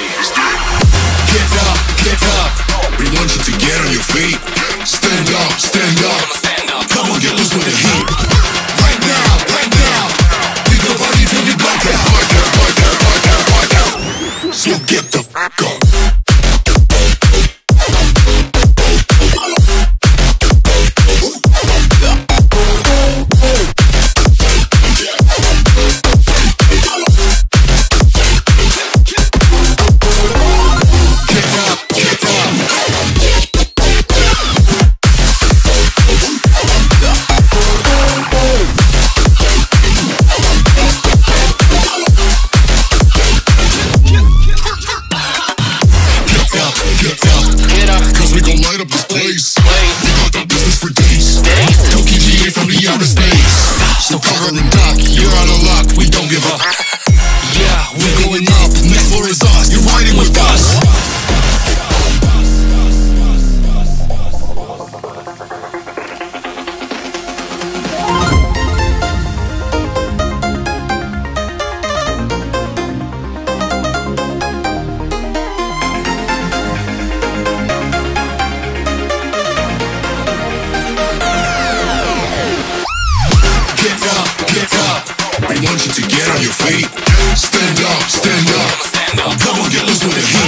Get up, get up. We want you to get on your feet. Stand up, stand up. Come on, get loose with the heat. Right now, right now. Think about it till you black out. Black out, black out, black out, black out. So get the fuck up. So cover and duck, you're out of luck, we don't give up. Yeah, we're going up, next floor is us, you're riding with us. I want you to get on your feet. Stand up, stand up. Come on, get loose with the heat.